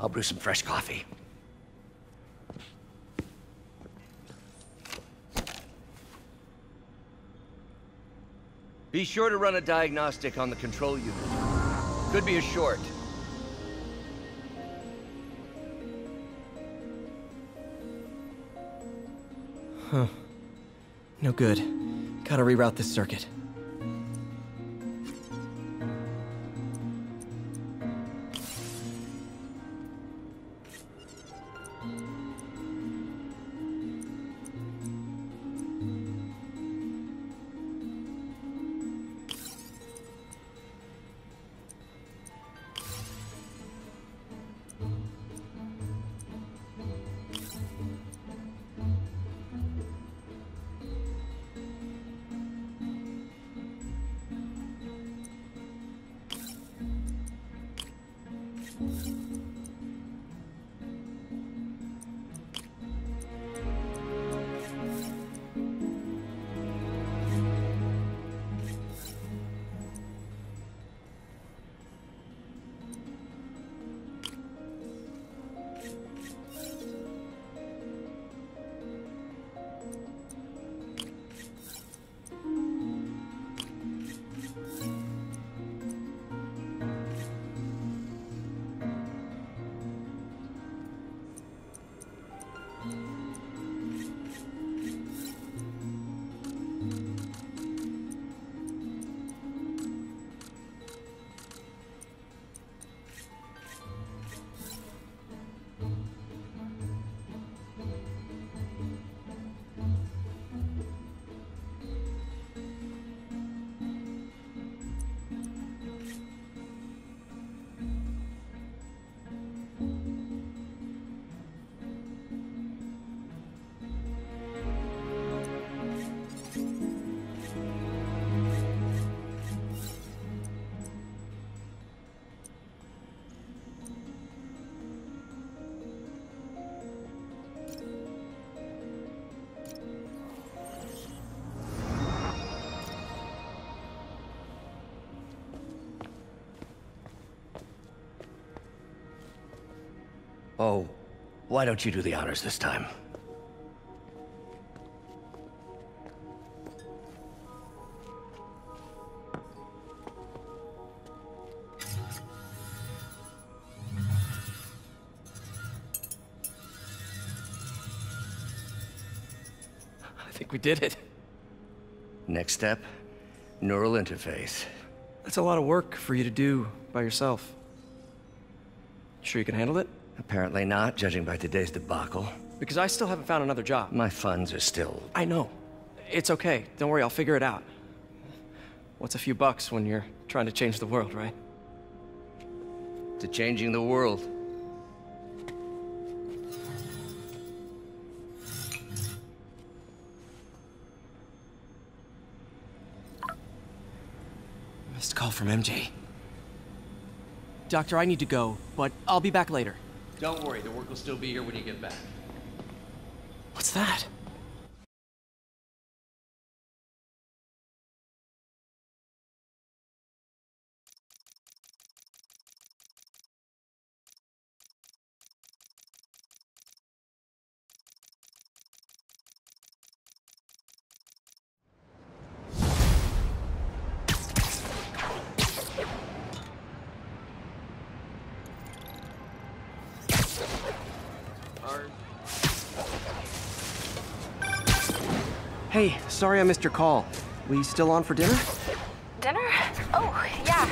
I'll brew some fresh coffee. Be sure to run a diagnostic on the control unit. Could be a short. Huh. No good. Gotta reroute this circuit. Oh, why don't you do the honors this time? I think we did it. Next step, neural interface. That's a lot of work for you to do by yourself. Sure you can handle it? Apparently not, judging by today's debacle. Because I still haven't found another job. My funds are still... I know. It's okay. Don't worry, I'll figure it out. What's a few bucks when you're trying to change the world, right? To changing the world. Missed call from MJ. Doctor, I need to go, but I'll be back later. Don't worry, the work will still be here when you get back. What's that? Hey, sorry I missed your call. We still on for dinner? Dinner? Oh, yeah.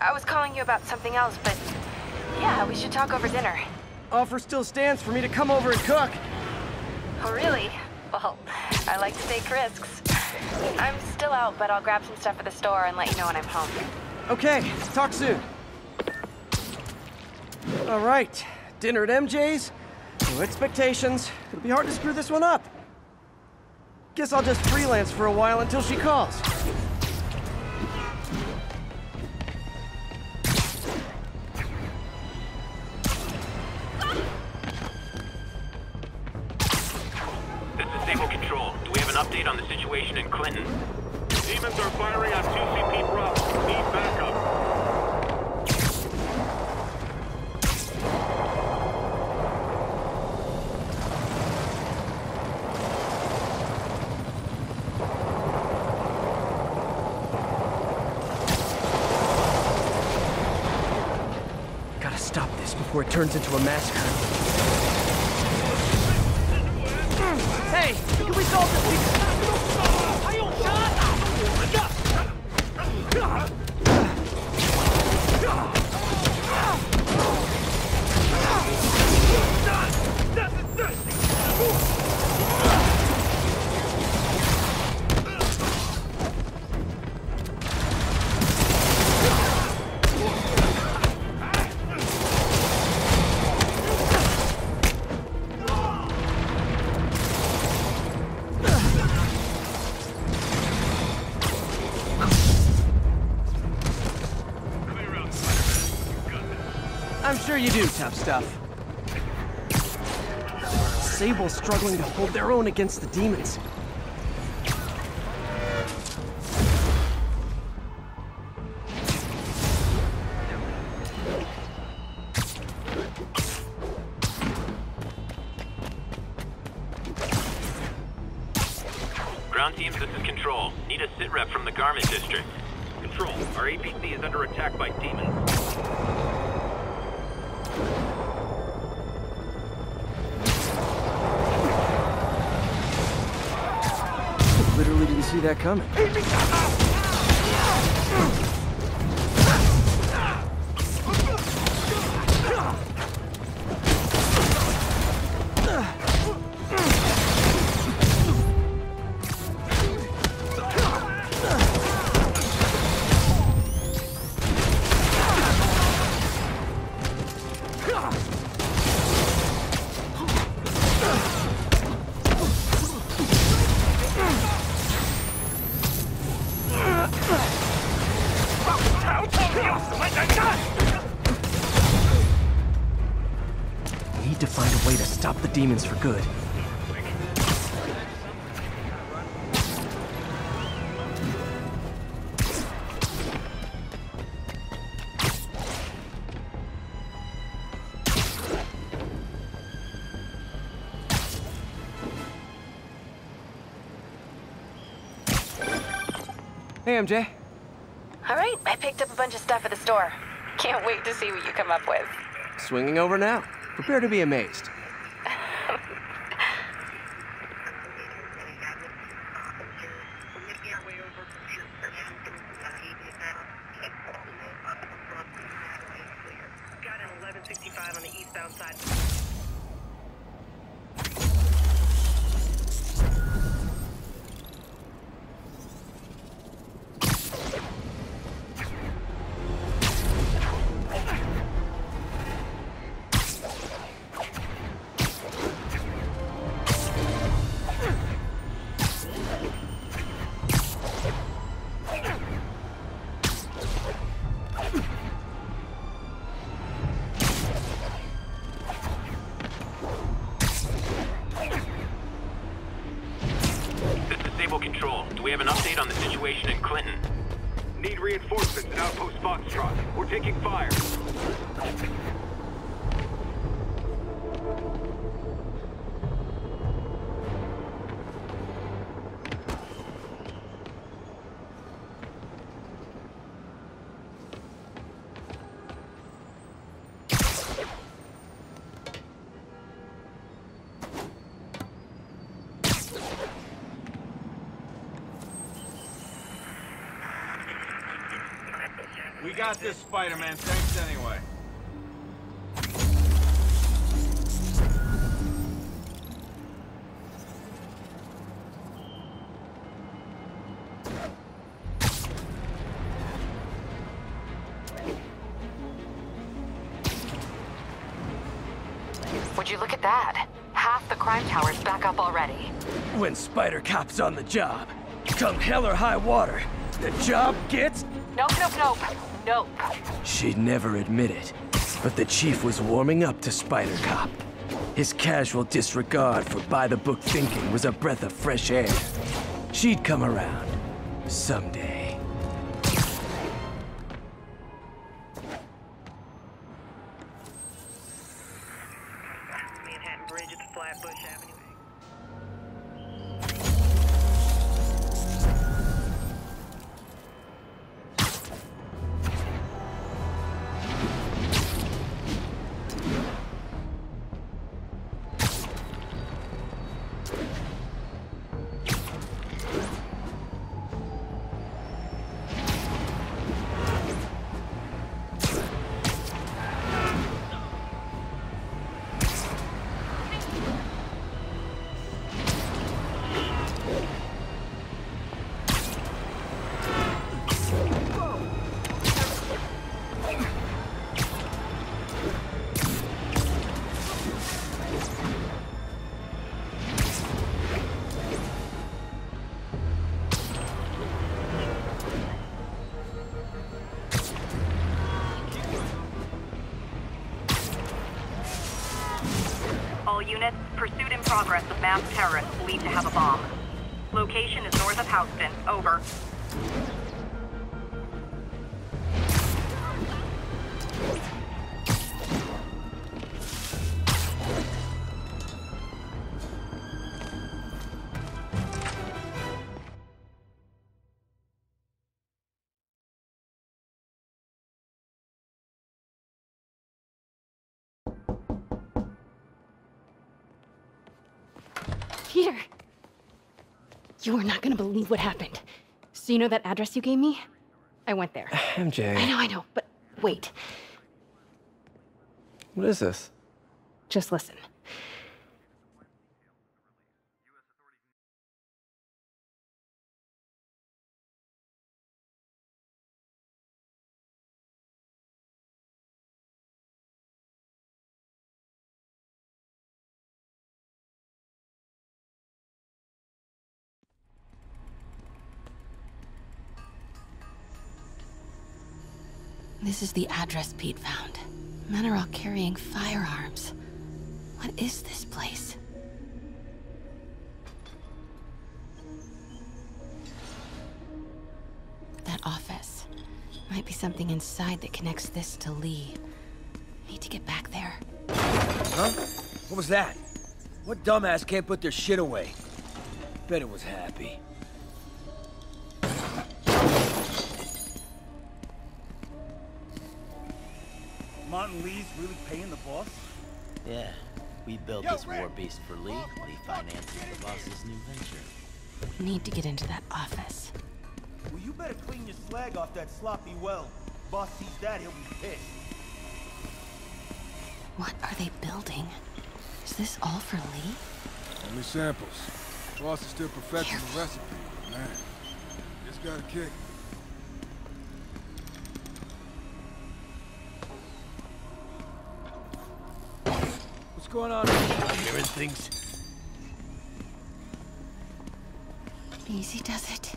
I was calling you about something else, but yeah, we should talk over dinner. Offer still stands for me to come over and cook. Oh, really? Well, I like to take risks. I'm still out, but I'll grab some stuff at the store and let you know when I'm home. Okay, talk soon. All right, dinner at MJ's. No expectations. It'll be hard to screw this one up. Guess I'll just freelance for a while until she calls. This is Stable Control. Do we have an update on the situation in Clinton? Demons are firing on 2CP Bravo. Need backup. Gotta stop this before it turns into a massacre. Hey, can we solve this? You do tough stuff. Sable's struggling to hold their own against the demons. Ground teams, this is Control. Need a sit rep from the Garment District. Control, our APC is under attack by demons. See that coming. Demons for good. Hey, MJ. All right, I picked up a bunch of stuff at the store. Can't wait to see what you come up with. Swinging over now. Prepare to be amazed. We got this, Spider-Man. Thanks anyway. Would you look at that? Half the crime tower's back up already. When Spider-Cop's on the job, come hell or high water, the job gets... Nope, nope, nope. Nope. She'd never admit it, but the Chief was warming up to Spider-Cop. His casual disregard for by-the-book thinking was a breath of fresh air. She'd come around someday. Manhattan Bridge, it's Flatbush Avenue. Local units, pursuit in progress of mass terrorists believed to have a bomb. Location is north of Houston. Over. Peter, you are not going to believe what happened. So you know that address you gave me? I went there. MJ. I know, but wait. What is this? Just listen. This is the address Pete found. Men are all carrying firearms. What is this place? That office. Might be something inside that connects this to Lee. Need to get back there. Huh? What was that? What dumbass can't put their shit away? Bet it was Happy. Martin Lee's really paying the boss? Yeah. We built this war beast for Lee. Lee finances the boss's new venture. We need to get into that office. Well, you better clean your slag off that sloppy well. Boss sees that, he'll be pissed. What are they building? Is this all for Lee? Only samples. Boss is still perfecting the recipe, man. Just got a kick. What's going on? Hearing things. Easy does it.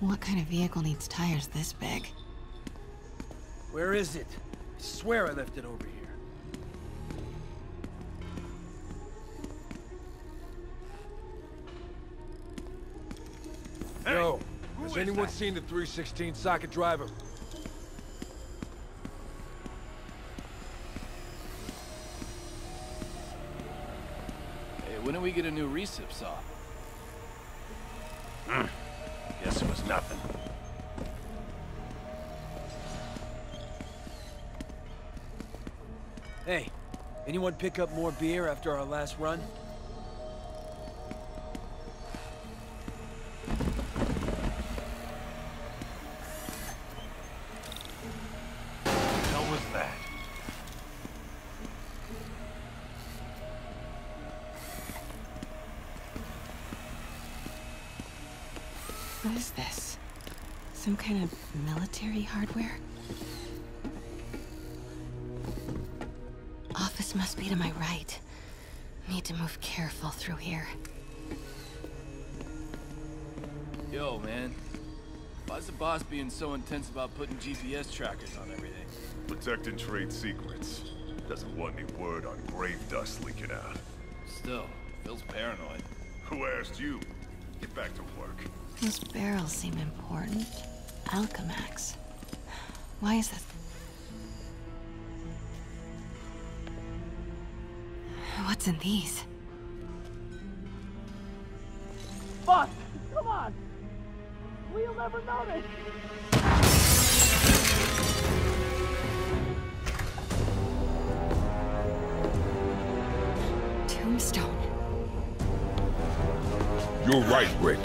What kind of vehicle needs tires this big? Where is it? I swear I left it over here. Hey, yo, has anyone seen the 316 socket driver? When do we get a new recip saw? Guess it was nothing. Hey, anyone pick up more beer after our last run? What is this? Some kind of military hardware? Office must be to my right. Need to move careful through here. Yo, man. Why's the boss being so intense about putting GPS trackers on everything? Protecting trade secrets. Doesn't want any word on grave dust leaking out. Still, Phil's paranoid. Who asked you? Get back to work. Those barrels seem important. Alchemax. Why is that? What's in these? Boss, come on! We'll never notice! Tombstone. You're right, Rick.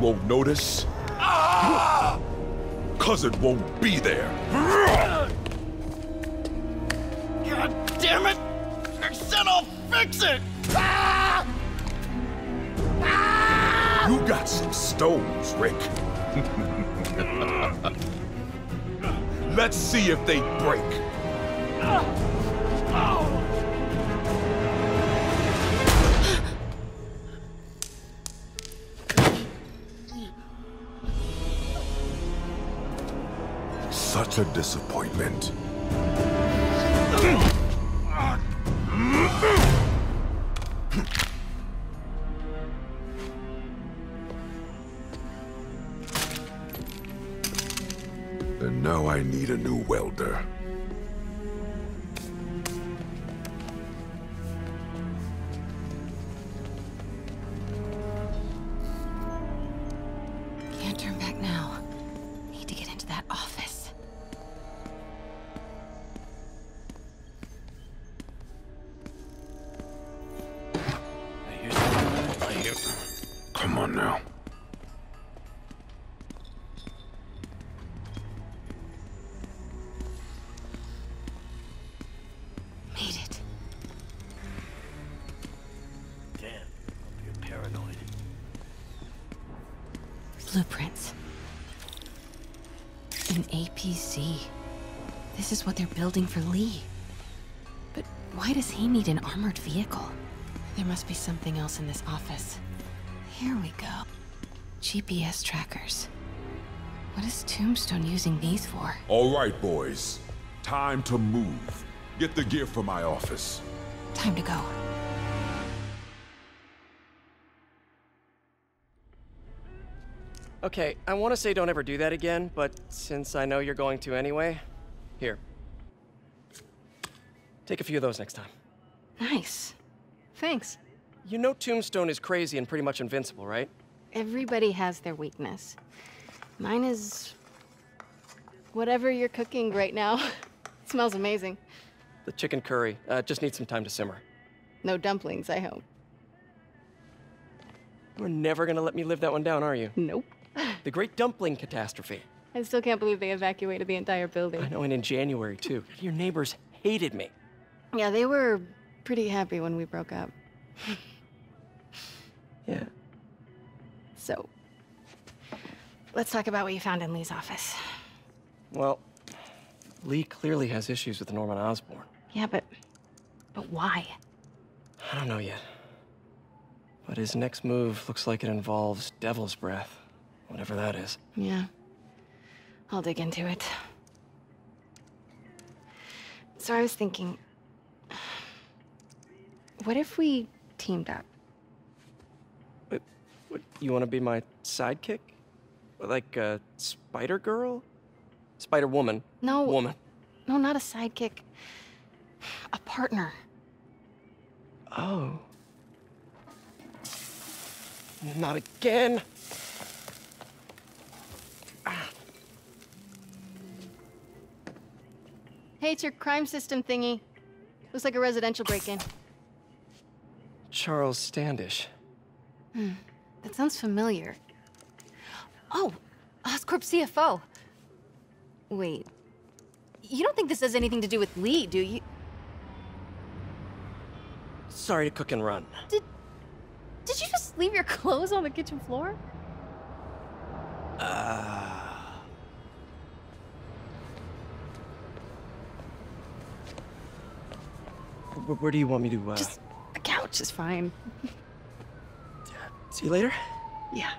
Won't notice? Ah! 'Cause it won't be there. God damn it! I said I'll fix it! Ah! Ah! You got some stones, Rick. Let's see if they break. Such a disappointment. And now I need a new welder. Blueprints. An APC. This is what they're building for Lee. But why does he need an armored vehicle? There must be something else in this office. Here we go. GPS trackers. What is Tombstone using these for? All right, boys. Time to move. Get the gear for my office. Time to go. Okay, I want to say don't ever do that again, but since I know you're going to anyway, here. Take a few of those next time. Nice. Thanks. You know Tombstone is crazy and pretty much invincible, right? Everybody has their weakness. Mine is... whatever you're cooking right now. It smells amazing. The chicken curry. Just needs some time to simmer. No dumplings, I hope. You're never gonna let me live that one down, are you? Nope. The Great Dumpling Catastrophe. I still can't believe they evacuated the entire building. I know, and in January, too. Your neighbors hated me. Yeah, they were pretty happy when we broke up. Yeah. So, let's talk about what you found in Lee's office. Well, Lee clearly has issues with Norman Osborn. Yeah, but why? I don't know yet. But his next move looks like it involves Devil's Breath. Whatever that is. Yeah. I'll dig into it. So I was thinking, what if we teamed up? What, you want to be my sidekick? Like a spider girl? Spider woman? No. Woman. No, not a sidekick. A partner. Oh. Not again. Hey, it's your crime system thingy. Looks like a residential break-in. Charles Standish. That sounds familiar. Oh, Oscorp CFO. Wait, you don't think this has anything to do with Lee, do you? Sorry to cook and run. Did you just leave your clothes on the kitchen floor? Where do you want me to, Just... the couch is fine. See you later? Yeah.